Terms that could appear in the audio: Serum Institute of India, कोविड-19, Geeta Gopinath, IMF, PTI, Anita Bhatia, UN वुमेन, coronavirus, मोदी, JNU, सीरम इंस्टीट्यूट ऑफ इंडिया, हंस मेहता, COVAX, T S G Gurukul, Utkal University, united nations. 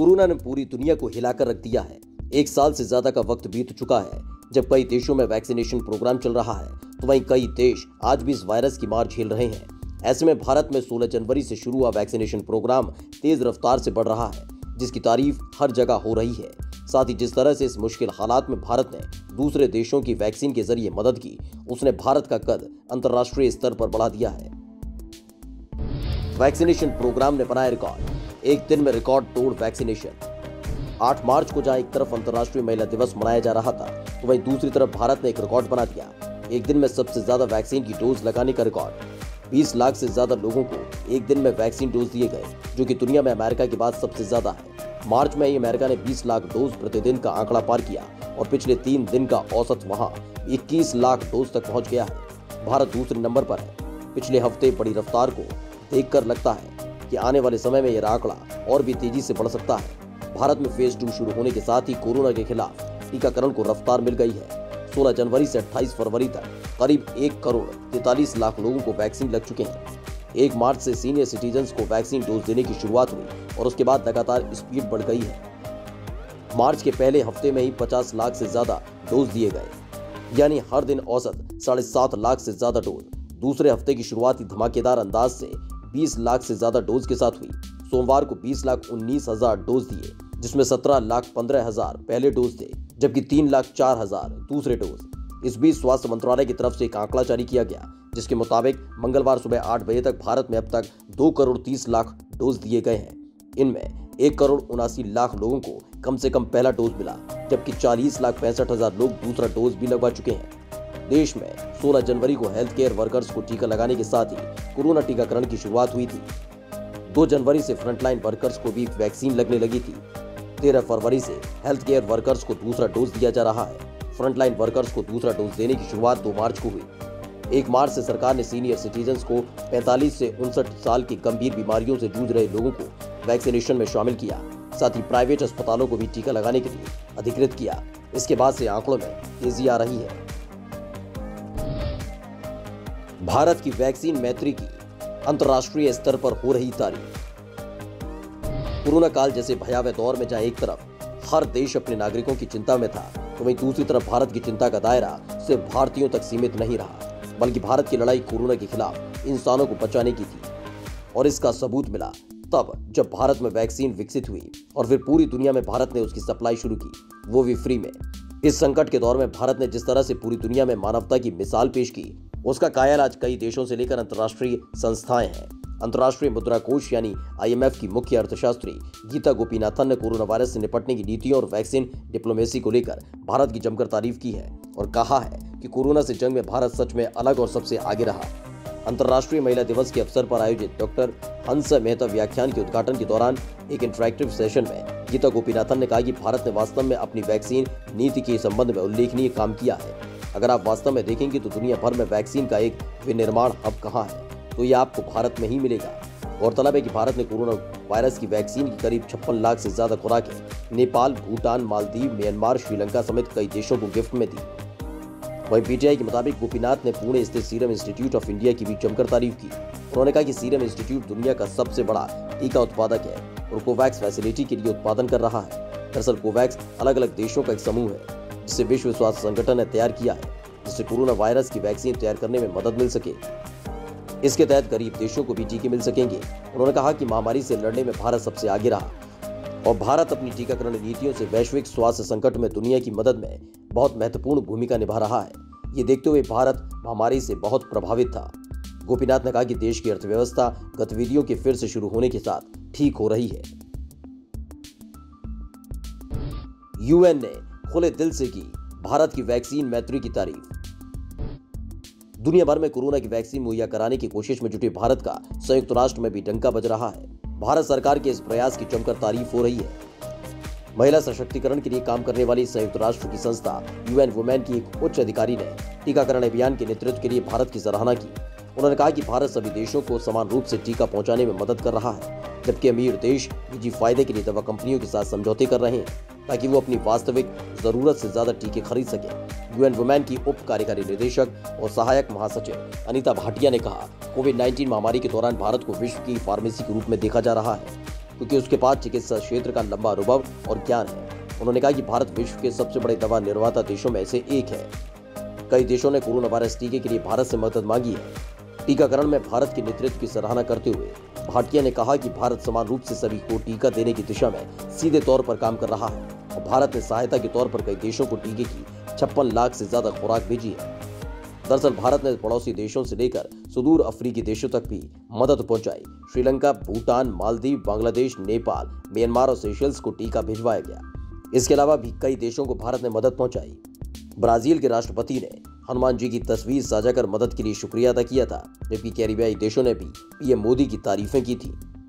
Corona ने पूरी दुनिया को हिलाकर रख दिया है। एक साल से ज्यादा का वक्त बीत चुका है। जब कई देशों में वैक्सीनेशन प्रोग्राम चल रहा है तो वहीं कई देश आज भी इस वायरस की मार झेल रहे हैं। ऐसे में भारत में 16 जनवरी से शुरू हुआ वैक्सीनेशन प्रोग्राम तेज रफ्तार से बढ़ रहा है, जिसकी तारीफ हर जगह हो रही है। साथ ही जिस तरह से इस मुश्किल हालात में भारत ने दूसरे देशों की वैक्सीन के जरिए मदद की, उसने भारत का कद अंतर्राष्ट्रीय स्तर पर बढ़ा दिया है। वैक्सीनेशन प्रोग्राम ने बनाया रिकॉर्ड, एक दिन में रिकॉर्ड तोड़ वैक्सीनेशन। 8 मार्च को जहां एक तरफ अंतर्राष्ट्रीय महिला दिवस मनाया जा रहा था, तो वहीं दूसरी तरफ भारत ने एक रिकॉर्ड बना दिया, एक दिन में सबसे ज्यादा वैक्सीन की डोज लगाने का रिकॉर्ड। 20 लाख से ज्यादा लोगों को एक दिन में वैक्सीन डोज दिए गए, जो कि दुनिया में अमेरिका के बाद सबसे ज्यादा है। मार्च में ही अमेरिका ने 20 लाख डोज प्रतिदिन का आंकड़ा पार किया और पिछले 3 दिन का औसत वहां 21 लाख डोज तक पहुंच गया है। भारत दूसरे नंबर पर है। पिछले हफ्ते बड़ी रफ्तार को देखकर लगता है कि आने वाले समय में यह आंकड़ा और भी तेजी से बढ़ सकता है। भारत में फेज 2 शुरू होने के साथ ही कोरोना के खिलाफ टीकाकरण को रफ्तार मिल गई है। 16 जनवरी से 28 फरवरी तक करीब 1,43,00,000 लोगों को वैक्सीन लग चुके हैं। 1 मार्च से सीनियर सिटीजन्स को वैक्सीन डोज देने की शुरुआत हुई और उसके बाद लगातार स्पीड बढ़ गई है। मार्च के पहले हफ्ते में ही 50 लाख से ज्यादा डोज दिए गए, यानी हर दिन औसत 7.5 लाख से ज्यादा डोज। दूसरे हफ्ते की शुरुआत ही धमाकेदार अंदाज से 20 लाख से ज्यादा डोज के साथ हुई। सोमवार को 20,19,000 डोज दिए, जिसमें 17,15,000 पहले डोज थे, जबकि 3,04,000 दूसरे डोज। इस बीच स्वास्थ्य मंत्रालय की तरफ से एक आंकड़ा जारी किया गया, जिसके मुताबिक मंगलवार सुबह 8 बजे तक भारत में अब तक 2,30,00,000 डोज दिए गए हैं। इनमें 1,79,00,000 लोगों को कम से कम पहला डोज मिला, जबकि 40,65,000 लोग दूसरा डोज भी लगवा चुके हैं। देश में 16 जनवरी को हेल्थ केयर वर्कर्स को टीका लगाने के साथ ही कोरोना टीकाकरण की शुरुआत हुई थी। 2 जनवरी से फ्रंटलाइन वर्कर्स को भी वैक्सीन लगने लगी थी। 13 फरवरी से हेल्थ केयर वर्कर्स को दूसरा डोज दिया जा रहा है। फ्रंटलाइन वर्कर्स को दूसरा डोज देने की शुरुआत 2 मार्च को हुई। 1 मार्च से सरकार ने सीनियर सिटीजन्स को 45 से 59 साल की गंभीर बीमारियों से जूझ रहे लोगों को वैक्सीनेशन में शामिल किया। साथ ही प्राइवेट अस्पतालों को भी टीका लगाने के लिए अधिकृत किया। इसके बाद से आंकड़ों में तेजी आ रही है। भारत की वैक्सीन मैत्री की अंतर्राष्ट्रीय स्तर पर हो रही तारीफ। कोरोना काल जैसे भयावह दौर में जहां एक तरफ हर देश अपने नागरिकों की चिंता में था, तो वहीं दूसरी तरफ भारत की चिंता का दायरा सिर्फ भारतीयों तक सीमित नहीं रहा, बल्कि भारत की लड़ाई कोरोना के खिलाफ इंसानों को बचाने की थी। और इसका सबूत मिला तब जब भारत में वैक्सीन विकसित हुई और फिर पूरी दुनिया में भारत ने उसकी सप्लाई शुरू की, वो भी फ्री में। इस संकट के दौर में भारत ने जिस तरह से पूरी दुनिया में मानवता की मिसाल पेश की, उसका कायल आज कई देशों से लेकर अंतर्राष्ट्रीय संस्थाएं हैं। अंतर्राष्ट्रीय मुद्रा कोष यानी IMF की मुख्य अर्थशास्त्री गीता गोपीनाथन ने कोरोना वायरस से निपटने की नीतियों और वैक्सीन डिप्लोमेसी को लेकर भारत की जमकर तारीफ की है और कहा है कि कोरोना से जंग में भारत सच में अलग और सबसे आगे रहा। अंतर्राष्ट्रीय महिला दिवस के अवसर पर आयोजित डॉक्टर हंस मेहता व्याख्यान के उद्घाटन के दौरान एक इंटरैक्टिव सेशन में गीता गोपीनाथन ने कहा कि भारत ने वास्तव में अपनी वैक्सीन नीति के संबंध में उल्लेखनीय काम किया है। अगर आप वास्तव में देखेंगे तो दुनिया भर में वैक्सीन का एक विनिर्माण हब कहाँ है, तो ये आपको भारत में ही मिलेगा। गौरतलब है कि भारत ने कोरोना वायरस की वैक्सीन की करीब 56 लाख से ज्यादा खुराकें नेपाल, भूटान, मालदीव, म्यांमार, श्रीलंका समेत कई देशों को गिफ्ट में दी। वहीं PTI के मुताबिक गोपीनाथ ने पुणे स्थित सीरम इंस्टीट्यूट ऑफ इंडिया की भी जमकर तारीफ की। उन्होंने कहा कि सीरम इंस्टीट्यूट दुनिया का सबसे बड़ा टीका उत्पादक है और कोवैक्स फैसिलिटी के लिए उत्पादन कर रहा है। दरअसल कोवैक्स अलग अलग देशों का एक समूह है, जिसे विश्व स्वास्थ्य संगठन ने तैयार किया है, जिससे कोरोना वायरस की वैक्सीन तैयार करने में मदद मिल सके। इसके तहत गरीब देशों को भी टीके मिल सकेंगे। उन्होंने कहा कि महामारी से लड़ने में भारत सबसे आगे रहा और भारत अपनी टीकाकरण नीतियों से वैश्विक स्वास्थ्य संकट में दुनिया की मदद में बहुत महत्वपूर्ण भूमिका निभा रहा है। ये देखते हुए भारत महामारी से बहुत प्रभावित था। गोपीनाथ ने कहा कि देश की अर्थव्यवस्था गतिविधियों के फिर से शुरू होने के साथ ठीक हो रही है। UN ने खुले दिल से की भारत की वैक्सीन मैत्री की तारीफ। दुनिया भर में कोरोना की वैक्सीन मुहैया कराने की कोशिश में जुटे भारत का संयुक्त राष्ट्र में भी डंका बज रहा है। भारत सरकार के इस प्रयास की जमकर तारीफ हो रही है। महिला सशक्तिकरण के लिए काम करने वाली संयुक्त राष्ट्र की संस्था UN वुमेन की एक उच्च अधिकारी ने टीकाकरण अभियान के नेतृत्व के लिए भारत की सराहना की। उन्होंने कहा कि भारत सभी देशों को समान रूप से टीका पहुंचाने में मदद कर रहा है, जबकि अमीर देश निजी फायदे के लिए दवा कंपनियों के साथ समझौते कर रहे हैं ताकि वो अपनी वास्तविक जरूरत से ज्यादा टीके खरीद सकें। UN वुमेन की उप कार्यकारी निदेशक और सहायक महासचिव अनीता भाटिया ने कहा, कोविड-19 महामारी के दौरान भारत को विश्व की फार्मेसी के रूप में देखा जा रहा है। क्योंकि उसके पास चिकित्सा क्षेत्र का लंबा अनुभव और ज्ञान है। उन्होंने कहा कि भारत विश्व के सबसे बड़े दवा निर्माता देशों में से एक है। कई देशों ने कोरोना वायरस टीके के लिए भारत से मदद मांगी है। टीकाकरण में भारत के नेतृत्व की सराहना करते हुए भाटिया ने कहा कि भारत समान रूप से सभी को टीका देने की दिशा में सीधे तौर पर काम कर रहा है और भारत ने सहायता के तौर पर कई देशों को टीके की 56 लाख से ज्यादा खुराक भेजी है। दरअसल भारत ने पड़ोसी देशों से लेकर सुदूर अफ्रीकी देशों तक भी मदद पहुंचाई। श्रीलंका, भूटान, मालदीव, बांग्लादेश, नेपाल, म्यांमार और सेशल्स को टीका भिजवाया गया। इसके अलावा भी कई देशों को भारत ने मदद पहुंचाई। ब्राजील के राष्ट्रपति ने हनुमान जी की तस्वीर साझा कर मदद के लिए शुक्रिया अदा किया था, जबकि कैरिबियाई देशों ने भी पीएम मोदी की तारीफें की थी।